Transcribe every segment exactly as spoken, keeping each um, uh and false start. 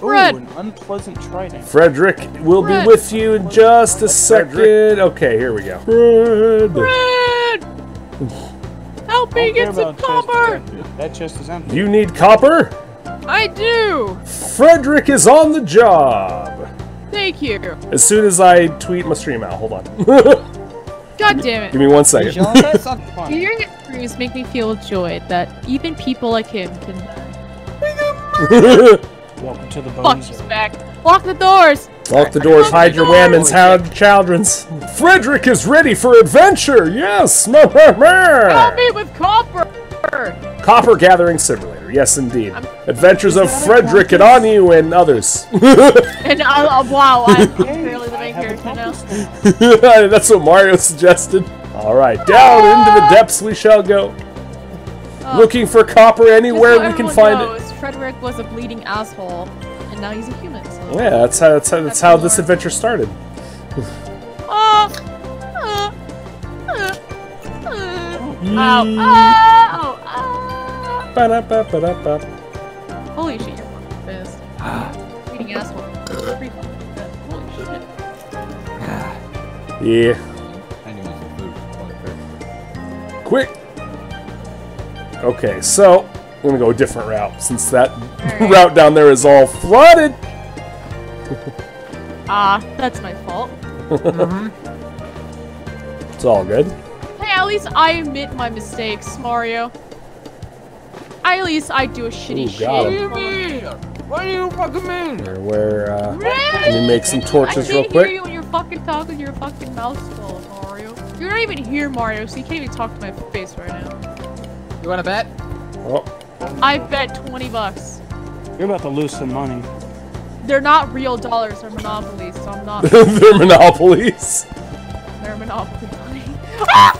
Fred. Ooh, an unpleasant trident. Frederick will Fred. be with you in just a second. Frederick. Okay, here we go. Fred! Fred! Help me get some copper! Chest that chest is empty. You need copper? I do! Frederick is on the job! Thank you. As soon as I tweet my stream out, hold on. God damn it. Give me one second. Your streams make me feel joy that even people like him can... Welcome to the bones. Fuck, he's back. Lock the doors! Lock the doors, hide your women's, hide children's. Frederick is ready for adventure! Yes! Help me with copper! Copper gathering simulator, yes indeed. I'm Adventures of Frederick and on you and others. And uh, wow, I'm barely the main character now. That's what Mario suggested. Alright, down ah! into the depths we shall go. Uh, Looking for copper anywhere so we can find knows, it. Frederick was a bleeding asshole, and now he's a human. So yeah, that's how that's how, that's how this adventure started. uh, uh, uh, uh. Ow. Mm. Ow. Ba -da -ba -ba -da -ba. Holy shit, you're fucking pissed. Eating asshole. Pretty fucking pissed. Holy shit. Yeah. I knew it was a food. Quick! Okay, so, I'm gonna go a different route, since that right. route down there is all flooded! Ah, uh, that's my fault. Mm-hmm. It's all good. Hey, at least I admit my mistakes, Mario. At least I do a shitty Ooh, shit. What do you mean? What do you fucking mean? Or where, uh, let me make some torches real quick. I can't hear you when you're fucking talking to your fucking mouth full, Mario. You're not even here, Mario, so you can't even talk to my face right now. You wanna bet? Oh. I bet twenty bucks. You're about to lose some money. They're not real dollars, they're monopolies, so I'm not- They're monopolies? They're monopoly money. Ah!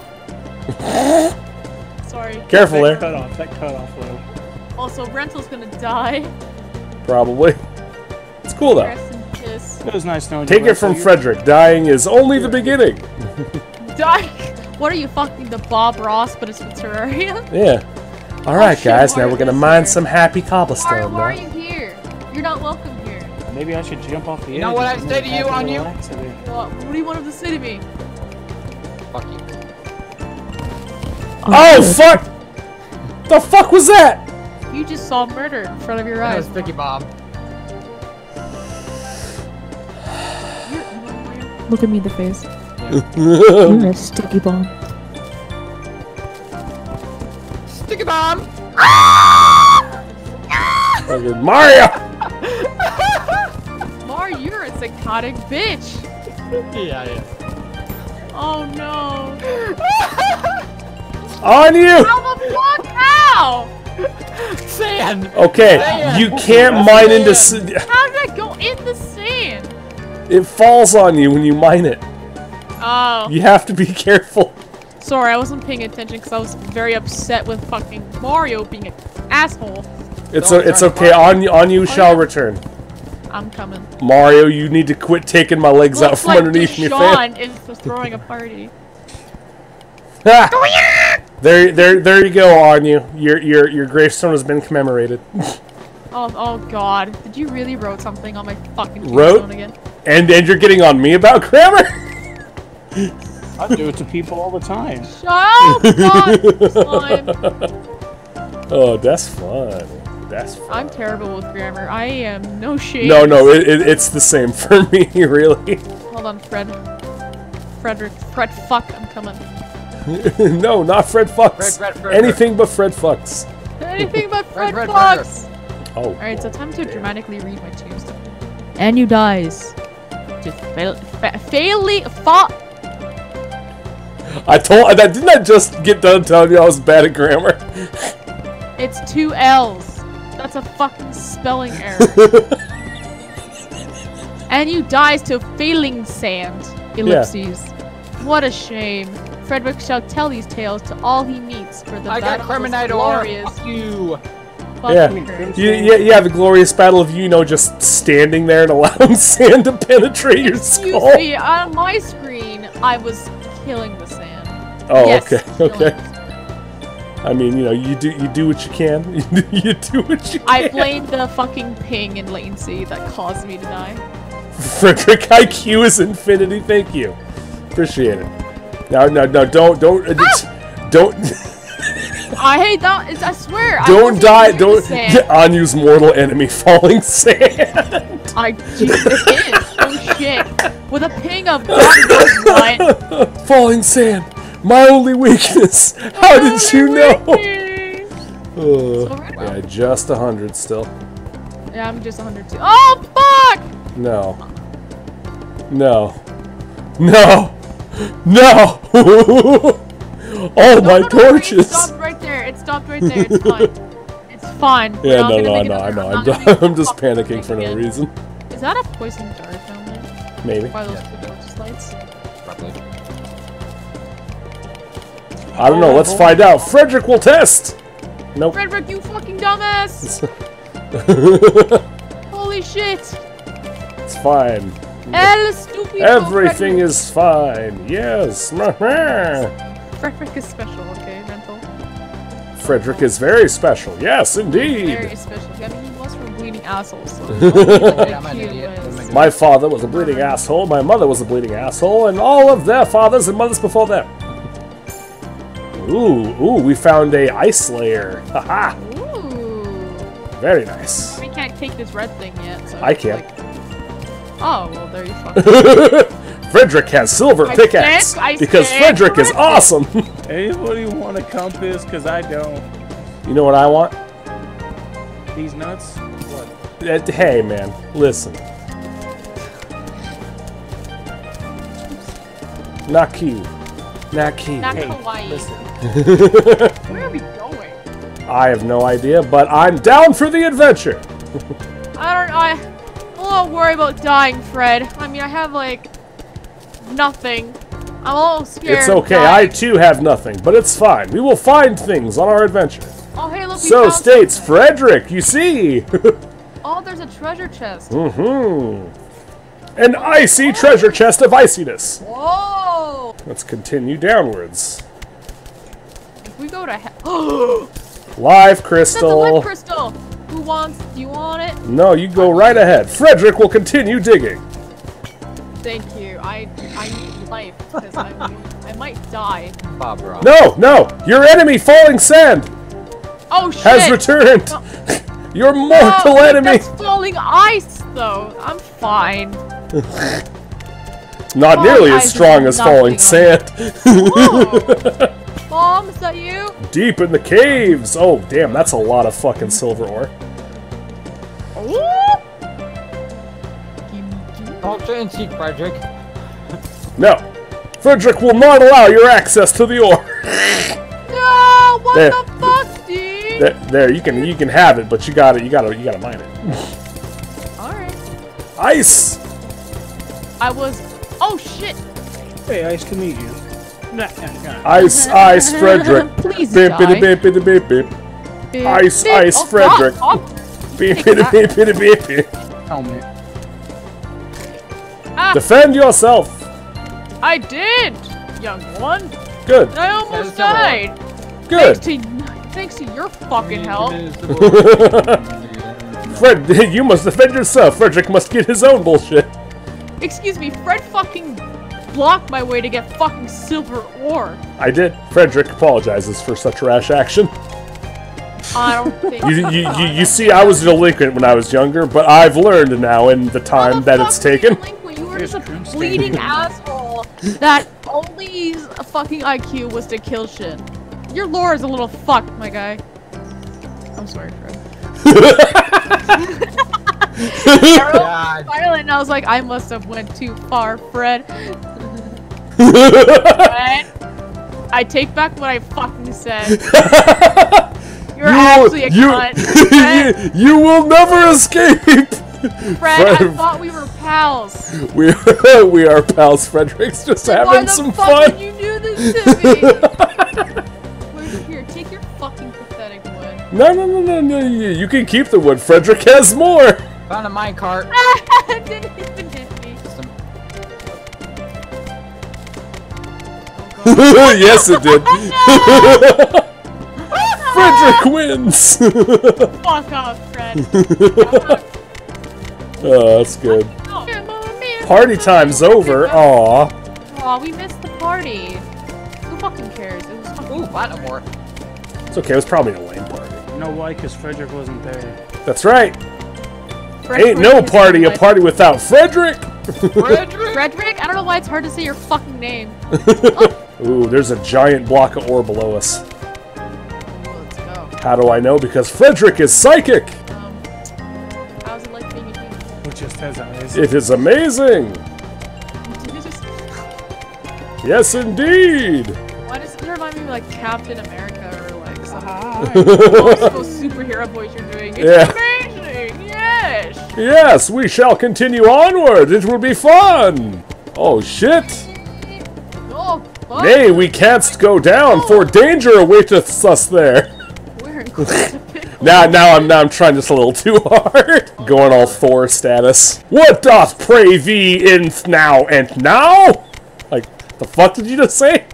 Sorry. Careful there. Cut off. That cut off low. Also, Rental's gonna die. Probably. It's cool though. It was nice knowing. Take it from Frederick. Dying is only the beginning. Dying. What are you fucking the Bob Ross? But it's the Terraria. Yeah. All right, guys. Now we're gonna mine some happy cobblestone. Why are you here? You're not welcome here. Maybe I should jump off the edge. You know what I say to you on you? What do you want to say to me? Fuck you. Oh, oh fuck! The fuck was that? You just saw murder in front of your eyes. That was Vicky Bob. Look at me in the face. You're a sticky bomb. Sticky bomb! Fucking Mario! Mario, you're a psychotic bitch. Yeah, yeah. Oh no. On you! How the fuck? How? Sand! Okay, sand. You can't mine sand. into sand. How did that go in the sand? It falls on you when you mine it. Oh. You have to be careful. Sorry, I wasn't paying attention because I was very upset with fucking Mario being an asshole. It's, a, it's okay, on, on you oh, shall yeah. return. I'm coming. Mario, you need to quit taking my legs Looks out from like underneath me. Sean is throwing a party. Ah. There, there, there you go, on you. Your, your, your gravestone has been commemorated. Oh, oh God! Did you really wrote something on my fucking gravestone again? And and you're getting on me about grammar? I do it to people all the time. Shut up, slime. Oh, that's fun. That's fun. I'm terrible with grammar. I am no shame. No, no, it, it, it's the same for me, really. Hold on, Fred. Frederick, Fred, fuck, I'm coming. No, not Fred Fucks. Fred, Fred, Fred, Anything Fred. but Fred Fucks. Anything but Fred, Fred Fucks. Fred, Fred. Oh. Alright, so time to dramatically read my tombstone. And you dies. Just fail, fa fail, fa I told. That didn't I just get done telling you I was bad at grammar? It's two L's. That's a fucking spelling error. And you dies to failing sand. Ellipses. Yeah. What a shame. Frederick shall tell these tales to all he meets for the I battle got of this glorious you. Yeah. You, yeah, yeah, the glorious battle of you know just standing there and allowing sand to penetrate Excuse your skull. Me, on my screen, I was killing the sand. Oh, yes, okay, okay. I mean, you know, you do you do what you can. You do, you do what you can. I blame the fucking ping and latency that caused me to die. Fredrik, I Q is infinity. Thank you, appreciate it. No, no, no! Don't, don't, ah! don't. I hate that. It's, I swear. Don't I die. Don't. Anyu's mortal enemy, falling sand. I. Jesus, it is. Oh shit! With a ping of God knows what. Falling sand. My only weakness. How oh, did you know? Oh, right. Wow. Yeah, just a hundred still. Yeah, I'm just a hundred too. Oh fuck! No. No. No. No. Oh no, my no, no, torches! It stopped right there. It stopped right there. It's fine. It's fine. Yeah, no, no, no, I know. I'm, I'm, I'm just panicking for no reason. Is that a poison dart down there? Maybe. Why those yeah. torches lights? Probably. I don't know, let's find out. Fredrik will test! Nope. Fredrik, you fucking dumbass! Holy shit! It's fine. El stupido Everything Fredrik. Is fine. Yes. Fredrik is special, okay, mental? Fredrik is very special, yes, indeed! Very special. I mean, he was from bleeding assholes. So was... My father was a bleeding asshole, my mother was a bleeding asshole, and all of their fathers and mothers before them. Ooh, ooh, we found a ice layer. Haha. Ooh. Very nice. We can't take this red thing yet, so I can't. Like... Oh, well, there you fucking go. Fredrik has silver I pickaxe stand, because stand Fredrik is awesome. Anybody want a compass? Because I don't. You know what I want? These nuts? What? Uh, hey, man, listen. Not cute. Not key. Not hey, Hawaii. Listen. Where are we going? I have no idea, but I'm down for the adventure. I don't. I. I'm a little worried about dying, Fred. I mean, I have like nothing. I'm a little scared. It's okay. I too have nothing, but it's fine. We will find things on our adventure. Oh, hey, look. So states Fredrik, you see. Oh, there's a treasure chest. Mm-hmm. An icy oh. treasure chest of iciness. Whoa! Let's continue downwards. If we go to hell. Live crystal. That's a live crystal. Who wants? Do you want it? No, you go right ahead. Fredrik will continue digging. Thank you. I I need life because I might die. Bob Ross. No, no! Your enemy, falling sand. Oh shit! Has returned. No. Your mortal no, enemy. That's falling ice, though. I'm fine. Not oh, nearly as strong as falling sand. Mom, is that you? Deep in the caves. Oh, damn, that's a lot of fucking silver ore. Culture and seek, Fredrik. No, Fredrik will not allow your access to the ore. No, what there. the fuck, dude? There, there, you can, you can have it, but you got it. You gotta, you gotta mine it. All right. Ice. I was. Oh shit! Hey, Ice, to meet you. Nah, nah, nah. Ice, Ice, Fredrik. Please beep, die. Beep, beep, beep, beep, beep. Ice, beep. Ice, oh, Fredrik. Oh. Beep, beep, beep, beep, beep, beep. Helmet. Ah. Defend yourself. I did, young one. Good. I almost died. Good. Thanks to, thanks to your fucking help. Fred, you must defend yourself. Fredrik must get his own bullshit. Excuse me, Fred fucking blocked my way to get fucking silver ore. I did. Fredrik apologizes for such rash action. I don't think you, so. you, you, you see, I was delinquent when I was younger, but I've learned now in the time oh, the that it's taken. You, you were just a bleeding asshole that only fucking I Q was to kill shit. Your lore is a little fucked, my guy. I'm sorry, Fred. I violent, and I was like, I must have went too far, Fred. Fred, I take back what I fucking said. You're you actually will, a you, cunt. You, you will never escape. Fred, Fred, I thought we were pals. We are, we are pals. Fredrik's just so having some fun. Why the fuck did you do this to me? Take your fucking pathetic wood. No, no, no, no, no. You, you can keep the wood. Fredrik has more. Found a minecart. It didn't even hit me. Yes, it did. Fredrik wins! Fuck off, Fred. Oh, that's good. Party time's over. Aw. Aw, we missed the party. Who fucking cares? It was fucking... Ooh, Baltimore. It's okay, it was probably a lame party. You know why? Because Fredrik wasn't there. That's right. Fredrik Ain't no party a party without Fredrik! Fredrik? Fredrik? I don't know why it's hard to say your fucking name. Oh. Ooh, there's a giant block of ore below us. How do I know? Because Fredrik is psychic! Um, how's it like being a human? It just has eyes. It is amazing! Yes, indeed! Why does it remind me of, like, Captain America or, like, some superhero voice you're doing? It's yeah. amazing! Yes! Yes, we shall continue onward! It will be fun! Oh, shit! Oh, fuck! Nay, we can't go down, oh. for danger awaiteth us there! now, now I'm now I'm trying just a little too hard. Going all Thor status. What doth pray thee in now and now? Like, the fuck did you just say?